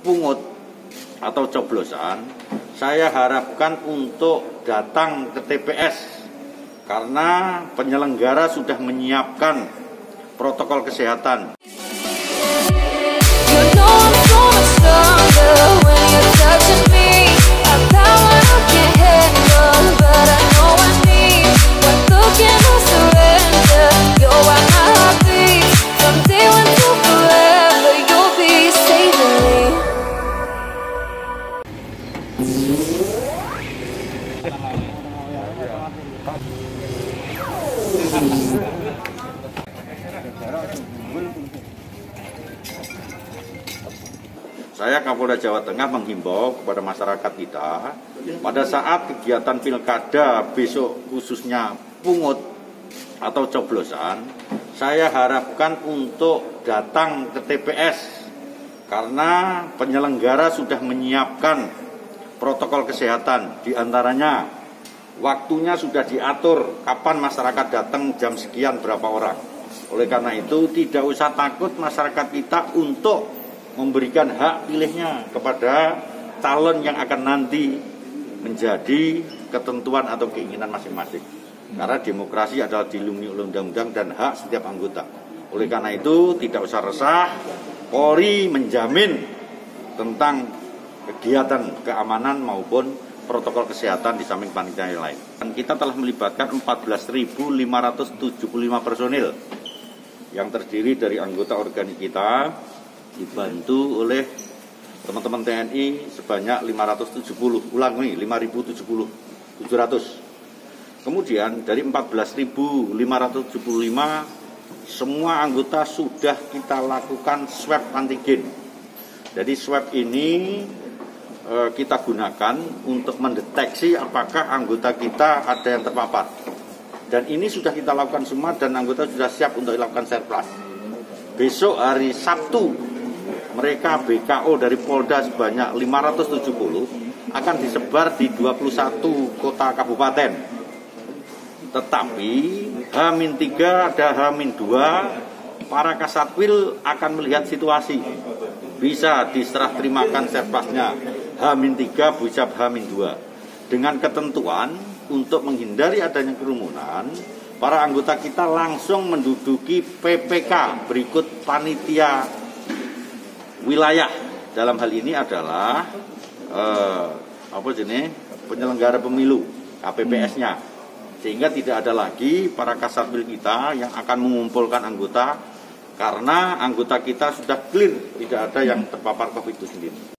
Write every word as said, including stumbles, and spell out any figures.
Pungut atau coblosan, saya harapkan untuk datang ke T P S karena penyelenggara sudah menyiapkan protokol kesehatan. Saya Kapolda Jawa Tengah menghimbau kepada masyarakat kita pada saat kegiatan pilkada besok khususnya pungut atau coblosan, saya harapkan untuk datang ke T P S karena penyelenggara sudah menyiapkan protokol kesehatan, diantaranya waktunya sudah diatur kapan masyarakat datang jam sekian berapa orang. Oleh karena itu tidak usah takut masyarakat kita untuk memberikan hak pilihnya kepada calon yang akan nanti menjadi ketentuan atau keinginan masing-masing. Karena demokrasi adalah dilindungi oleh undang-undang dan hak setiap anggota. Oleh karena itu tidak usah resah, Polri menjamin tentang kegiatan keamanan maupun protokol kesehatan di samping panitia yang lain. Dan kita telah melibatkan empat belas ribu lima ratus tujuh puluh lima personil yang terdiri dari anggota organik kita, dibantu oleh teman-teman T N I sebanyak lima ratus tujuh puluh, ulang nih lima ribu tujuh puluh tujuh ratus. Kemudian dari empat belas ribu lima ratus tujuh puluh lima semua anggota sudah kita lakukan swab antigen. Jadi swab ini e, kita gunakan untuk mendeteksi apakah anggota kita ada yang terpapar. Dan ini sudah kita lakukan semua dan anggota sudah siap untuk dilakukan surplus. Besok hari Sabtu mereka B K O dari Polda sebanyak lima ratus tujuh puluh akan disebar di dua puluh satu kota kabupaten. Tetapi H minus tiga ada H minus dua, para Kasatwil akan melihat situasi. Bisa diserah terimakan serpasnya H minus tiga, bisa H minus dua. Dengan ketentuan untuk menghindari adanya kerumunan, para anggota kita langsung menduduki P P K berikut panitia wilayah. Dalam hal ini adalah eh, apa jenis penyelenggara pemilu K P P S-nya, sehingga tidak ada lagi para kasatwil kita yang akan mengumpulkan anggota karena anggota kita sudah clear, tidak ada yang terpapar COVID itu sendiri.